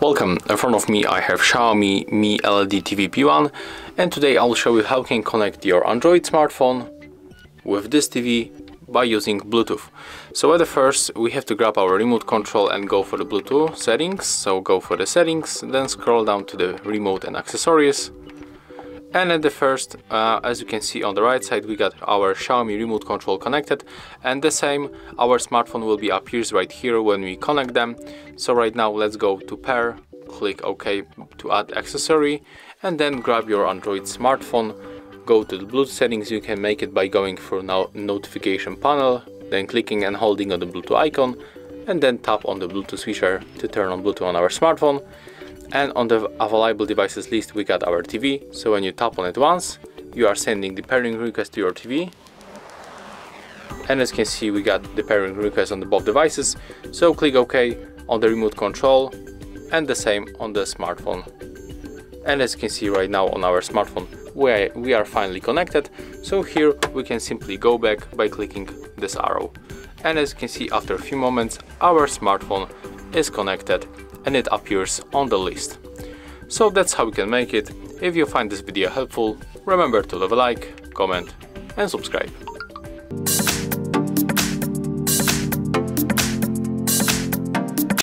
Welcome, in front of me I have Xiaomi Mi LED TV P1, and today I'll show you how you can connect your Android smartphone with this TV by using Bluetooth. So at the first we have to grab our remote control and go for the Bluetooth settings. So go for the settings, then scroll down to the remote and accessories. And at the first, as you can see on the right side, we got our Xiaomi remote control connected, and the same, our smartphone will be appears right here when we connect them. So right now let's go to pair, click OK to add accessory, and then grab your Android smartphone, go to the Bluetooth settings. You can make it by going for now notification panel, then clicking and holding on the Bluetooth icon, and then tap on the Bluetooth switcher to turn on Bluetooth on our smartphone. And on the available devices list we got our TV, so when you tap on it once, you are sending the pairing request to your TV. And as you can see, we got the pairing request on the both devices, so click OK on the remote control and the same on the smartphone. And as you can see right now on our smartphone, we are finally connected, so here we can simply go back by clicking this arrow. And as you can see, after a few moments, our smartphone is connected and it appears on the list. So that's how you can make it. If you find this video helpful, remember to leave a like, comment and subscribe.